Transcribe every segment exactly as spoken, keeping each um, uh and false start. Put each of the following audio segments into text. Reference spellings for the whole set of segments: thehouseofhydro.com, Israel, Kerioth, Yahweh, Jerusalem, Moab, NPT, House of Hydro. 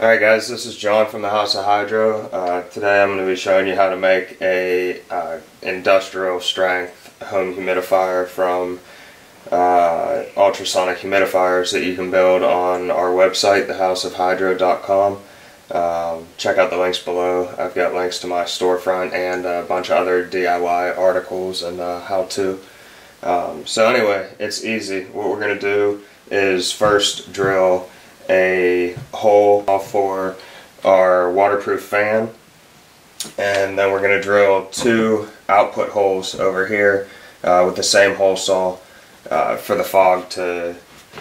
Alright guys, this is John from the House of Hydro. Uh, today I'm going to be showing you how to make a uh, industrial strength home humidifier from uh, ultrasonic humidifiers that you can build on our website, the house of hydro dot com. Um, check out the links below. I've got links to my storefront and a bunch of other D I Y articles and uh, how-to. Um, so anyway, it's easy. What we're going to do is first drill a hole for our waterproof fan, and then we're going to drill two output holes over here uh, with the same hole saw uh, for the fog to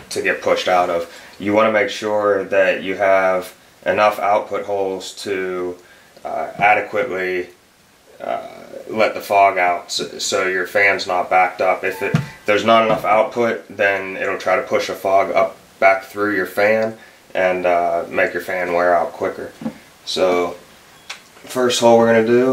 to get pushed out of. You want to make sure that you have enough output holes to uh, adequately uh, let the fog out so, so your fan's not backed up. If it, there's not enough output, then it'll try to push the fog up back through your fan and uh, make your fan wear out quicker. So first hole we're going to do .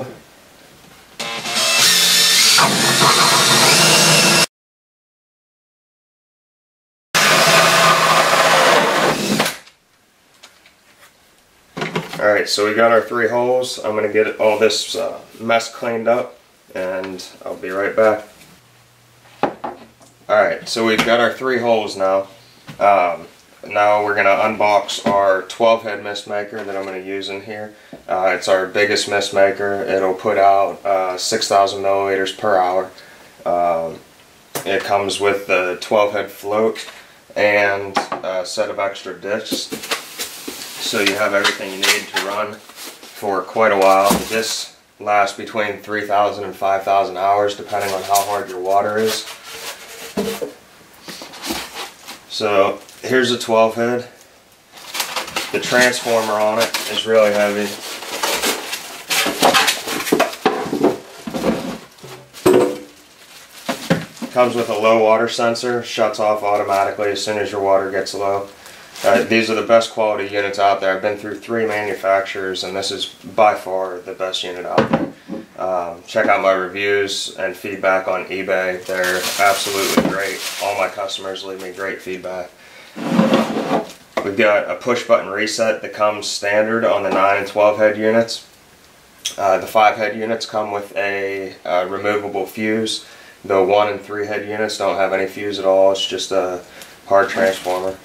Alright, so we got our three holes. I'm going to get all this uh, mess cleaned up and I'll be right back. Alright, so we've got our three holes now. Um, now we're going to unbox our twelve head mist maker that I'm going to use in here. Uh, it's our biggest mist maker. It'll put out uh, six thousand milliliters per hour. Um, it comes with the twelve head float and a set of extra discs, so you have everything you need to run for quite a while. The discs last between three thousand and five thousand hours depending on how hard your water is. So here's a twelve head. The transformer on it is really heavy. Comes with a low water sensor, shuts off automatically as soon as your water gets low. Uh, these are the best quality units out there. I've been through three manufacturers and this is by far the best unit out there. Um, check out my reviews and feedback on eBay. They're absolutely great. All my customers leave me great feedback. We've got a push button reset that comes standard on the nine and twelve head units. Uh, the five head units come with a uh, removable fuse. The one and three head units don't have any fuse at all. It's just a hard transformer.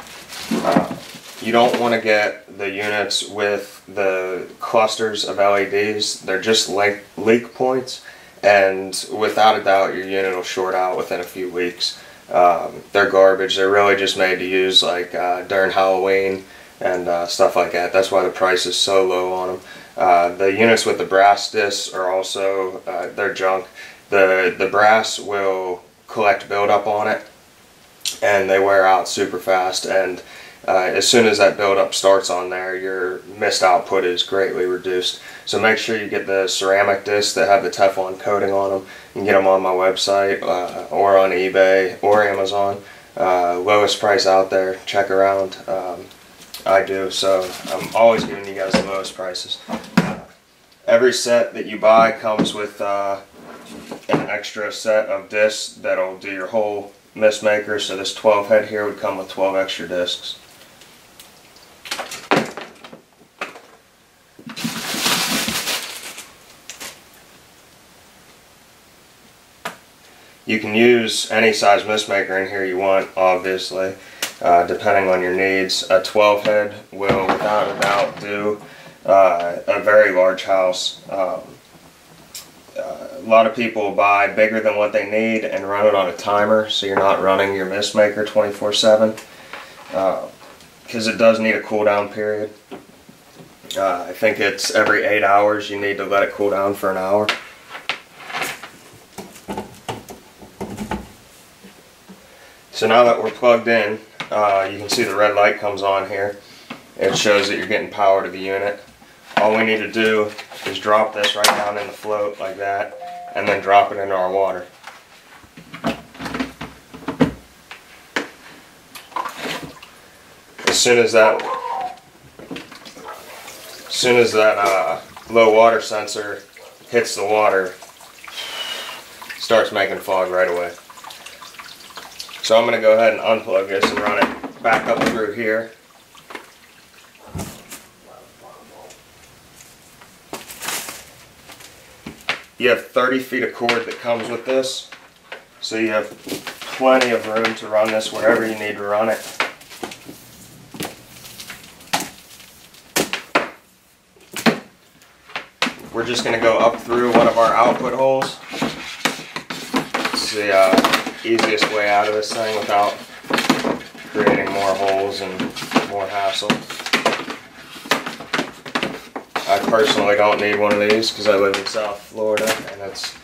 Uh, You don't want to get the units with the clusters of L E Ds. They're just leak, leak points, and without a doubt your unit will short out within a few weeks. Um, they're garbage. They're really just made to use like uh, during Halloween and uh, stuff like that. That's why the price is so low on them. Uh, the units with the brass discs are also, uh, they're junk. The, the brass will collect buildup on it and they wear out super fast, and Uh, as soon as that buildup starts on there, your mist output is greatly reduced. So make sure you get the ceramic discs that have the Teflon coating on them. You can get them on my website uh, or on eBay or Amazon. Uh, lowest price out there. Check around. Um, I do, so I'm always giving you guys the lowest prices. Uh, every set that you buy comes with uh, an extra set of discs that'll do your whole mist maker. So this twelve head here would come with twelve extra discs. You can use any size mist maker in here you want, obviously, uh, depending on your needs. A twelve head will, without a doubt, do uh, a very large house. Um, uh, a lot of people buy bigger than what they need and run it on a timer, so you're not running your mist maker twenty-four seven, uh, because it does need a cool down period. Uh, I think it's every eight hours you need to let it cool down for an hour. So now that we're plugged in, uh, you can see the red light comes on here. It shows that you're getting power to the unit. All we need to do is drop this right down in the float like that, and then drop it into our water. As soon as that, as soon as that uh, low water sensor hits the water, it starts making fog right away. So I'm going to go ahead and unplug this and run it back up through here. You have thirty feet of cord that comes with this, so you have plenty of room to run this wherever you need to run it. We're just going to go up through one of our output holes. It's the uh, easiest way out of this thing without creating more holes and more hassle. I personally don't need one of these because I live in South Florida and it's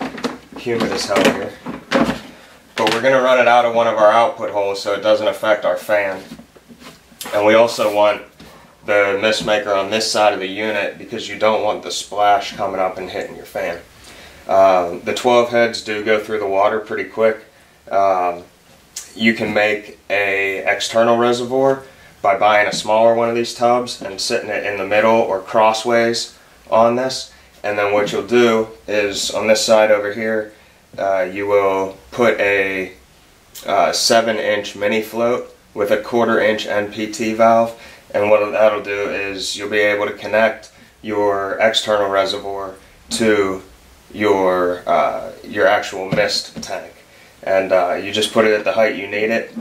humid as hell here. But we're going to run it out of one of our output holes so it doesn't affect our fan. And we also want the mist maker on this side of the unit because you don't want the splash coming up and hitting your fan. Um, the twelve heads do go through the water pretty quick. Um, you can make an external reservoir by buying a smaller one of these tubs and sitting it in the middle or crossways on this. And then what you'll do is on this side over here, uh, you will put a uh, seven inch mini float with a quarter inch N P T valve. And what that'll do is you'll be able to connect your external reservoir to your, uh, your actual mist tank. And uh, you just put it at the height you need it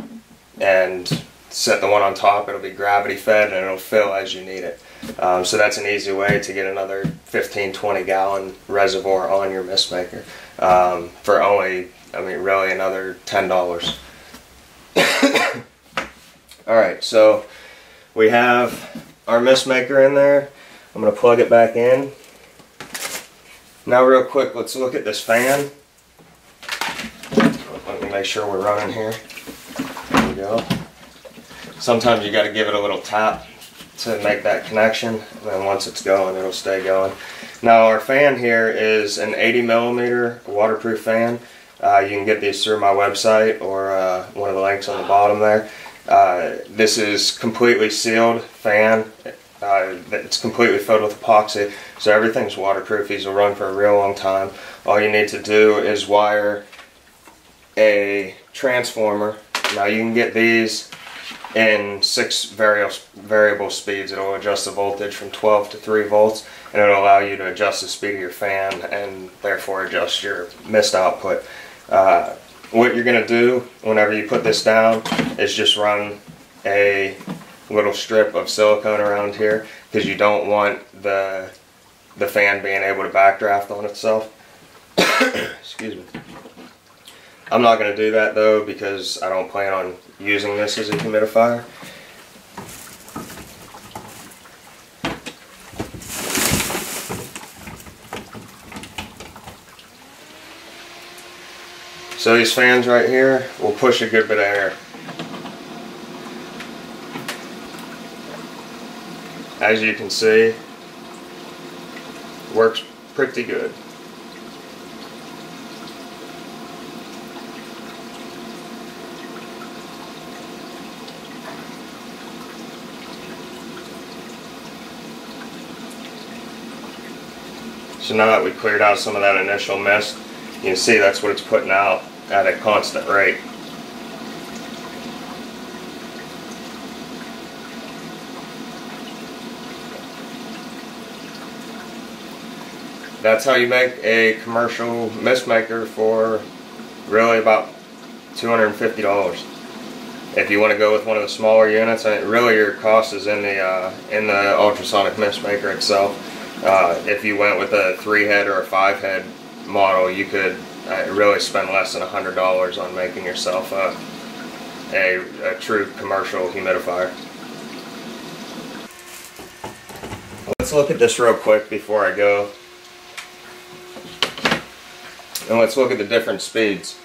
and set the one on top. It'll be gravity fed and it'll fill as you need it. Um, so that's an easy way to get another fifteen, twenty gallon reservoir on your mist maker um, for only, I mean, really another ten dollars. All right, so we have our mist maker in there. I'm going to plug it back in. Now real quick, let's look at this fan. Let me make sure we're running here. There we go. Sometimes you got to give it a little tap to make that connection, and then once it's going, it'll stay going. Now our fan here is an eighty millimeter waterproof fan. Uh, you can get these through my website or uh, one of the links on the bottom there. Uh, this is completely sealed fan. Uh, it's completely filled with epoxy, so everything's waterproof. These will run for a real long time. All you need to do is wire a transformer. Now you can get these in six variable, variable speeds. It'll adjust the voltage from twelve to three volts, and it'll allow you to adjust the speed of your fan and therefore adjust your mist output. Uh, What you're going to do whenever you put this down is just run a little strip of silicone around here because you don't want the, the fan being able to backdraft on itself. Excuse me. I'm not going to do that though because I don't plan on using this as a humidifier. So these fans right here will push a good bit of air. As you can see, works pretty good. So now that we cleared out some of that initial mist, you can see that's what it's putting out at a constant rate. That's how you make a commercial mist maker for really about two hundred fifty dollars. If you want to go with one of the smaller units, I mean, really your cost is in the uh, in the ultrasonic mist maker itself. Uh, if you went with a three head or a five head model, you could Uh, really spend less than one hundred dollars on making yourself uh, a, a true commercial humidifier. Let's look at this real quick before I go. And let's look at the different speeds.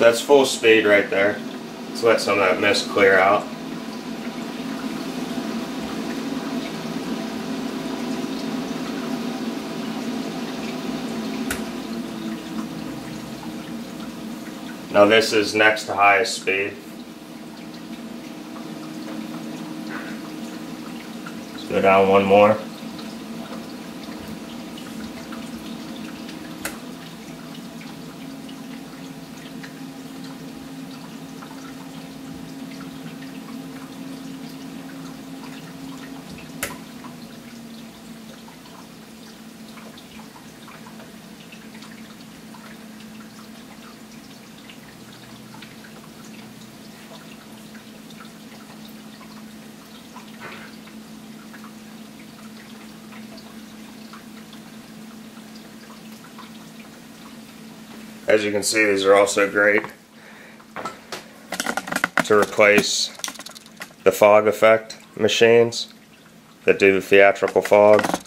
So that's full speed right there. Let's let some of that mist clear out. Now this is next to highest speed. Let's go down one more. As you can see, these are also great to replace the fog effect machines that do the theatrical fog.